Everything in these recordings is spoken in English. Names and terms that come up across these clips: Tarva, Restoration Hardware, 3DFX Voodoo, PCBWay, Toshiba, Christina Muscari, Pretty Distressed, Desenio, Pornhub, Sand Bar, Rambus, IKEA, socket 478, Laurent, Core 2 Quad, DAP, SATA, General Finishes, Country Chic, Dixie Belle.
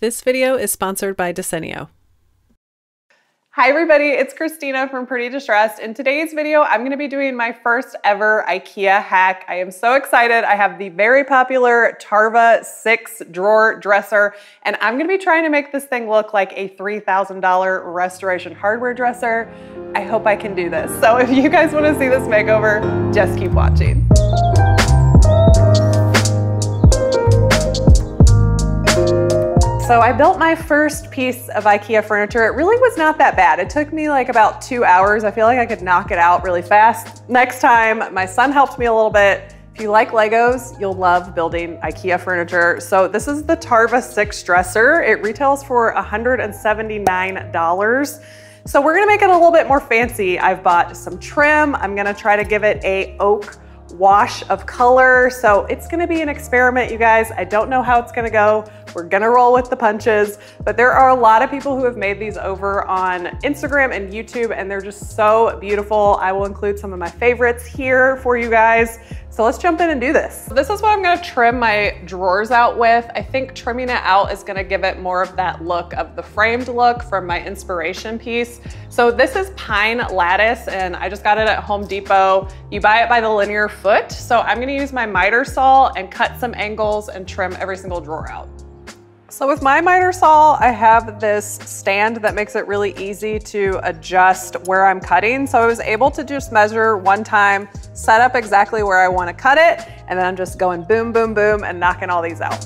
This video is sponsored by Desenio. Hi everybody, it's Christina from Pretty Distressed. In today's video, I'm gonna be doing my first ever IKEA hack. I am so excited. I have the very popular Tarva 6-drawer dresser, and I'm gonna be trying to make this thing look like a $3,000 Restoration Hardware dresser. I hope I can do this. So if you guys wanna see this makeover, just keep watching. So I built my first piece of IKEA furniture. It really was not that bad. It took me like about 2 hours. I feel like I could knock it out really fast. Next time, my son helped me a little bit. If you like Legos, you'll love building IKEA furniture. So this is the Tarva 6 dresser. It retails for $179. So we're gonna make it a little bit more fancy. I've bought some trim. I'm gonna try to give it a oak wash of color. So it's gonna be an experiment, you guys. I don't know how it's gonna go. We're gonna roll with the punches, but there are a lot of people who have made these over on Instagram and YouTube, and they're just so beautiful. I will include some of my favorites here for you guys. So let's jump in and do this. This is what I'm gonna trim my drawers out with. I think trimming it out is gonna give it more of that look of the framed look from my inspiration piece. So this is pine lattice, and I just got it at Home Depot. You buy it by the linear foot. So I'm gonna use my miter saw and cut some angles and trim every single drawer out. So with my miter saw, I have this stand that makes it really easy to adjust where I'm cutting. So I was able to just measure one time, set up exactly where I want to cut it, and then I'm just going boom, boom, boom, and knocking all these out.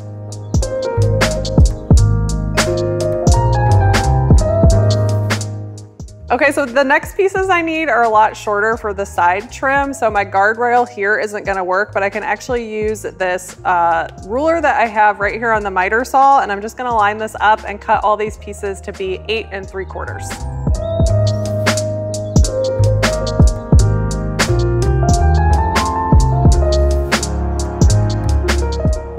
Okay, so the next pieces I need are a lot shorter for the side trim. So my guardrail here isn't gonna work, but I can actually use this ruler that I have right here on the miter saw, and I'm just gonna line this up and cut all these pieces to be 8 3/4.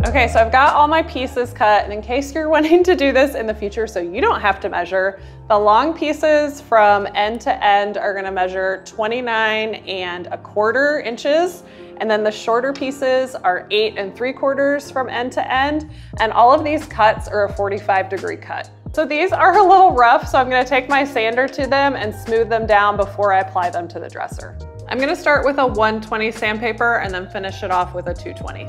Okay, so I've got all my pieces cut, and in case you're wanting to do this in the future so you don't have to measure, the long pieces from end to end are gonna measure 29 1/4 inches. And then the shorter pieces are 8 3/4 from end to end. And all of these cuts are a 45-degree cut. So these are a little rough, so I'm gonna take my sander to them and smooth them down before I apply them to the dresser. I'm gonna start with a 120 sandpaper and then finish it off with a 220.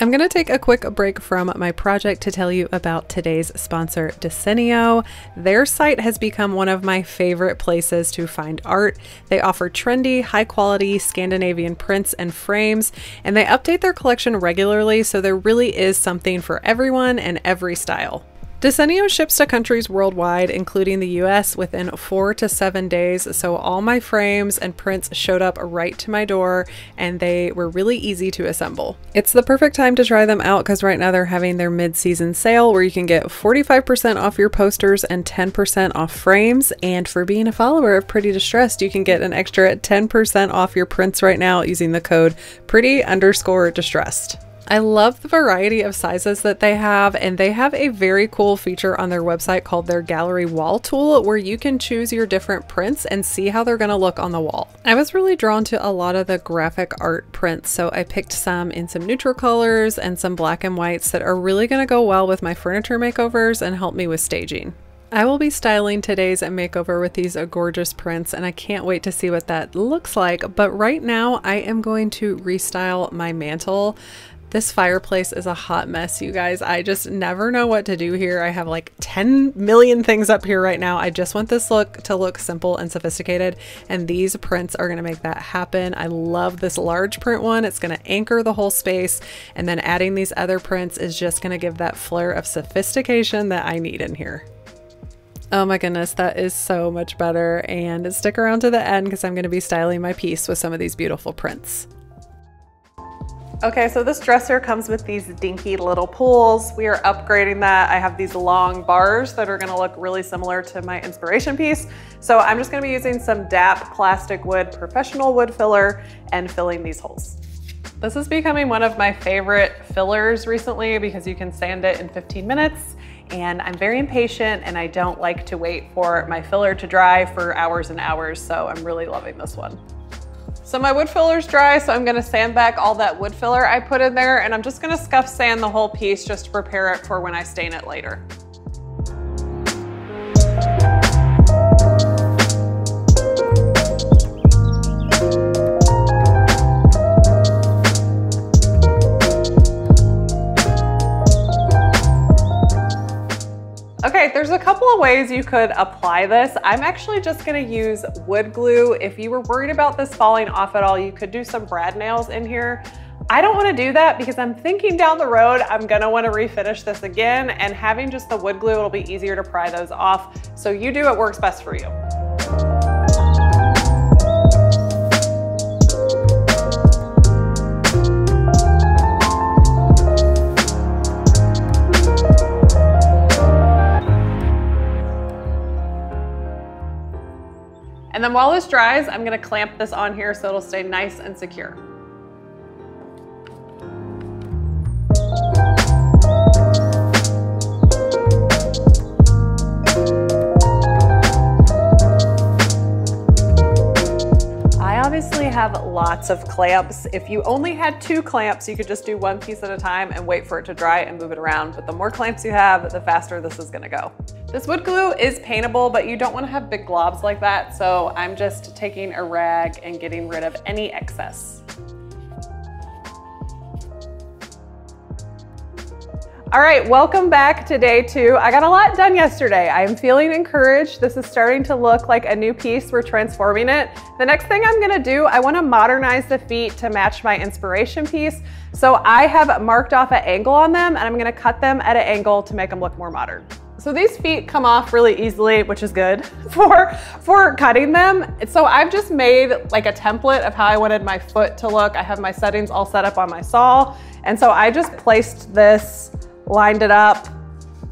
I'm gonna take a quick break from my project to tell you about today's sponsor, Desenio. Their site has become one of my favorite places to find art. They offer trendy, high quality Scandinavian prints and frames, and they update their collection regularly, so there really is something for everyone and every style. Desenio ships to countries worldwide, including the US, within 4 to 7 days, so all my frames and prints showed up right to my door, and they were really easy to assemble. It's the perfect time to try them out because right now they're having their mid-season sale where you can get 45% off your posters and 10% off frames, and for being a follower of Pretty Distressed, you can get an extra 10% off your prints right now using the code pretty_distressed. I love the variety of sizes that they have, and they have a very cool feature on their website called their gallery wall tool where you can choose your different prints and see how they're gonna look on the wall. I was really drawn to a lot of the graphic art prints, so I picked some in some neutral colors and some black and whites that are really gonna go well with my furniture makeovers and help me with staging. I will be styling today's makeover with these gorgeous prints, and I can't wait to see what that looks like, but right now I am going to restyle my mantle. This fireplace is a hot mess, you guys. I just never know what to do here. I have like 10 million things up here right now. I just want this look to look simple and sophisticated, and these prints are gonna make that happen. I love this large print one. It's gonna anchor the whole space, and then adding these other prints is just gonna give that flare of sophistication that I need in here. Oh my goodness, that is so much better. And stick around to the end because I'm gonna be styling my piece with some of these beautiful prints. Okay, so this dresser comes with these dinky little pulls. We are upgrading that. I have these long bars that are gonna look really similar to my inspiration piece. So I'm just gonna be using some DAP plastic wood, professional wood filler, and filling these holes. This is becoming one of my favorite fillers recently because you can sand it in 15 minutes and I'm very impatient and I don't like to wait for my filler to dry for hours and hours, so I'm really loving this one. So my wood filler's dry, so I'm gonna sand back all that wood filler I put in there, and I'm just gonna scuff sand the whole piece just to prepare it for when I stain it later. There's a couple of ways you could apply this. I'm actually just gonna use wood glue. If you were worried about this falling off at all, you could do some brad nails in here. I don't wanna do that because I'm thinking down the road, I'm gonna wanna refinish this again, and having just the wood glue, it'll be easier to pry those off. So you do what works best for you. And then while this dries, I'm gonna clamp this on here so it'll stay nice and secure. I obviously have lots of clamps. If you only had two clamps, you could just do one piece at a time and wait for it to dry and move it around. But the more clamps you have, the faster this is gonna go. This wood glue is paintable, but you don't want to have big globs like that, so I'm just taking a rag and getting rid of any excess. All right, welcome back to day two. I got a lot done yesterday. I am feeling encouraged. This is starting to look like a new piece. We're transforming it. The next thing I'm gonna do, I wanna modernize the feet to match my inspiration piece. So I have marked off an angle on them, and I'm gonna cut them at an angle to make them look more modern. So these feet come off really easily, which is good for cutting them. So I've just made like a template of how I wanted my foot to look. I have my settings all set up on my saw. And so I just placed this, lined it up,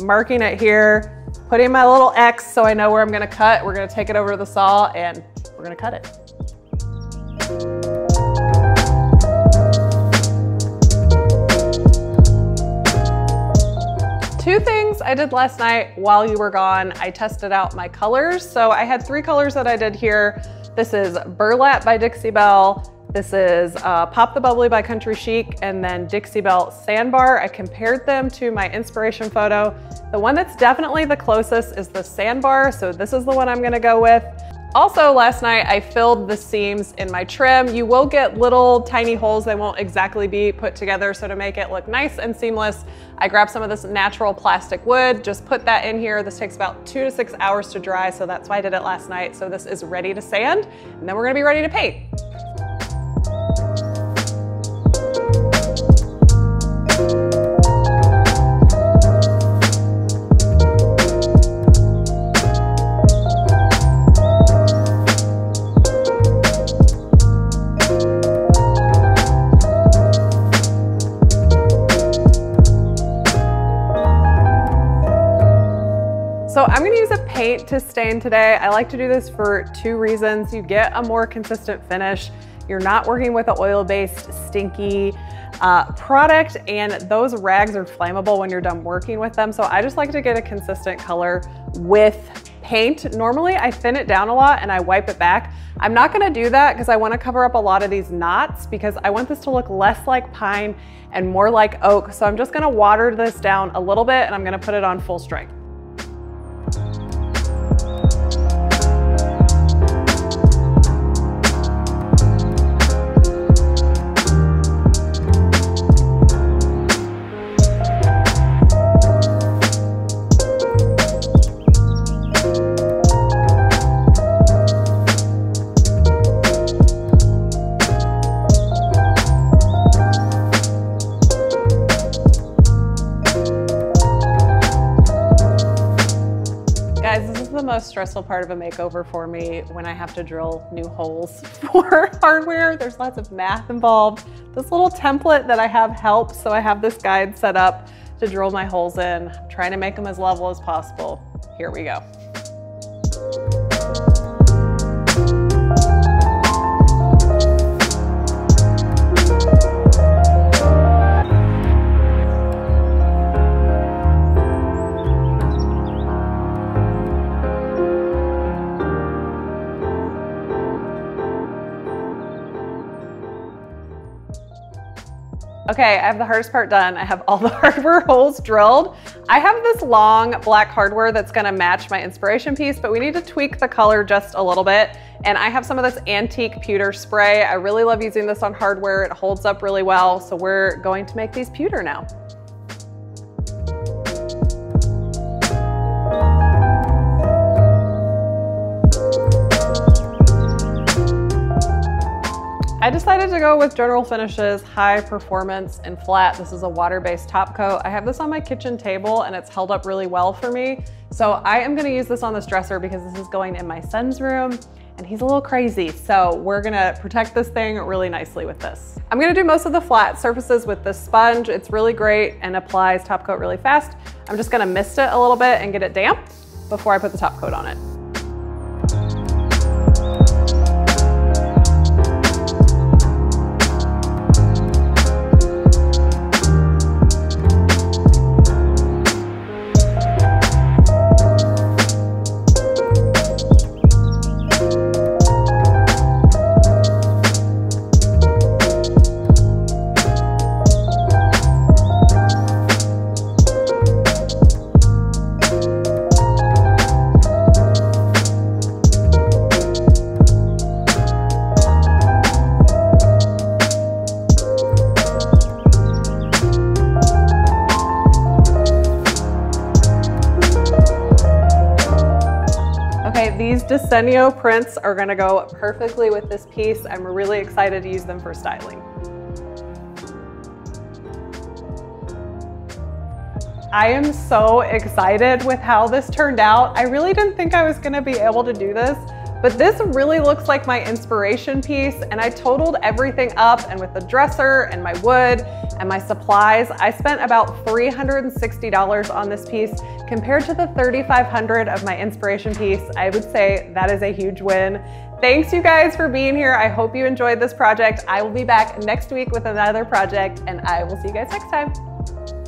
marking it here, putting my little X so I know where I'm gonna cut. We're gonna take it over to the saw and we're gonna cut it. Two things I did last night while you were gone, I tested out my colors. So I had three colors that I did here. This is Burlap by Dixie Belle. This is Pop the Bubbly by Country Chic, and then Dixie Belle Sandbar. I compared them to my inspiration photo. The one that's definitely the closest is the Sandbar. So this is the one I'm gonna go with. Also last night I filled the seams in my trim. You will get little tiny holes. They won't exactly be put together. So to make it look nice and seamless, I grabbed some of this natural plastic wood, just put that in here. This takes about 2 to 6 hours to dry. So that's why I did it last night. So this is ready to sand, and then we're gonna be ready to paint. So I'm gonna use a paint to stain today. I like to do this for two reasons. You get a more consistent finish. You're not working with an oil-based stinky product, and those rags are flammable when you're done working with them. So I just like to get a consistent color with paint. Normally I thin it down a lot and I wipe it back. I'm not gonna do that because I wanna cover up a lot of these knots because I want this to look less like pine and more like oak. So I'm just gonna water this down a little bit, and I'm gonna put it on full strength. Most stressful part of a makeover for me when I have to drill new holes for hardware. There's lots of math involved. This little template that I have helps, so I have this guide set up to drill my holes in. I'm trying to make them as level as possible. Here we go. Okay, I have the hardest part done. I have all the hardware holes drilled. I have this long black hardware that's gonna match my inspiration piece, but we need to tweak the color just a little bit. And I have some of this antique pewter spray. I really love using this on hardware. It holds up really well. So we're going to make these pewter now. I decided to go with General Finishes High Performance and Flat. This is a water-based top coat. I have this on my kitchen table and it's held up really well for me. So I am gonna use this on this dresser because this is going in my son's room and he's a little crazy. So we're gonna protect this thing really nicely with this. I'm gonna do most of the flat surfaces with this sponge. It's really great and applies top coat really fast. I'm just gonna mist it a little bit and get it damp before I put the top coat on it. These Desenio prints are gonna go perfectly with this piece. I'm really excited to use them for styling. I am so excited with how this turned out. I really didn't think I was gonna be able to do this, but this really looks like my inspiration piece, and I totaled everything up, and with the dresser and my wood and my supplies, I spent about $360 on this piece. Compared to the $3,500 of my inspiration piece, I would say that is a huge win. Thanks you guys for being here. I hope you enjoyed this project. I will be back next week with another project, and I will see you guys next time.